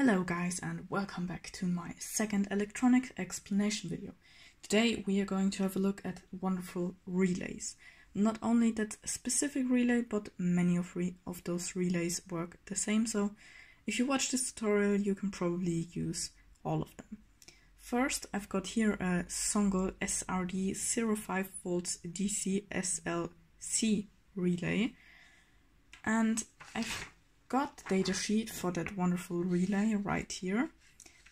Hello guys, and welcome back to my second electronic explanation video. Today we are going to have a look at wonderful relays. Not only that specific relay, but many of those relays work the same, so if you watch this tutorial you can probably use all of them. First, I've got here a Songle SRD 05V DC SLC relay, and I've got the datasheet for that wonderful relay right here.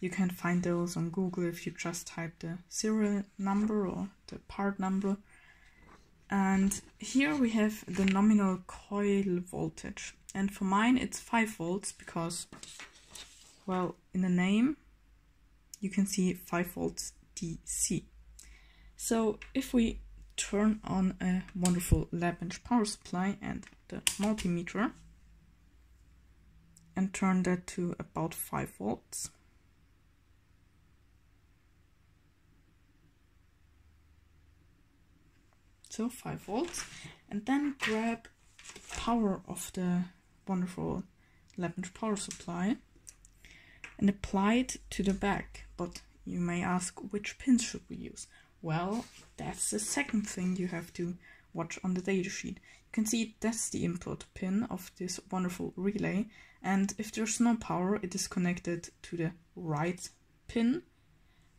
You can find those on Google if you just type the serial number or the part number. And here we have the nominal coil voltage. And for mine it's 5 volts because, well, in the name you can see 5 volts DC. So if we turn on a wonderful lab bench power supply and the multimeter, and turn that to about 5 volts. So 5 volts. And then grab the power of the wonderful lab bench power supply and apply it to the back. But you may ask, which pins should we use? Well, that's the second thing you have to watch on the datasheet. You can see that's the input pin of this wonderful relay, and if there's no power it is connected to the right pin,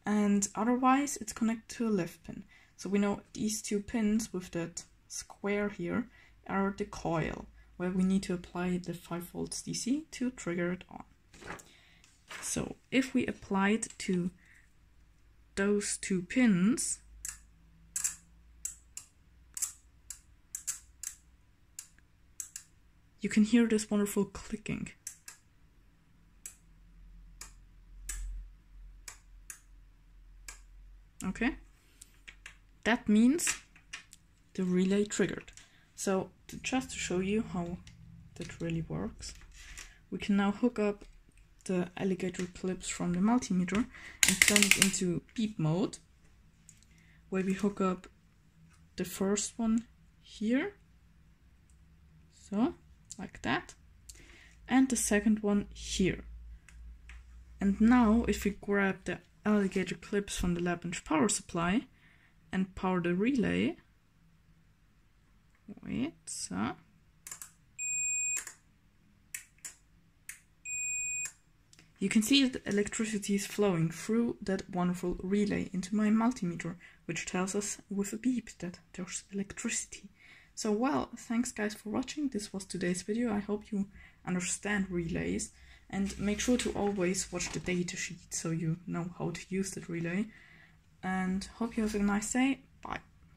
and otherwise it's connected to the left pin. So we know these two pins with that square here are the coil, where we need to apply the 5 volts DC to trigger it on. So if we apply it to those two pins, you can hear this wonderful clicking. Okay, that means the relay triggered. So just to show you how that really works, we can now hook up the alligator clips from the multimeter and turn it into beep mode, where we hook up the first one here, so like that, and the second one here. And now if we grab the alligator clips from the lab bench power supply and power the relay, wait, so you can see that electricity is flowing through that wonderful relay into my multimeter, which tells us with a beep that there's electricity. So well, thanks guys for watching. This was today's video. I hope you understand relays, and make sure to always watch the datasheet so you know how to use that relay. And hope you have a nice day. Bye.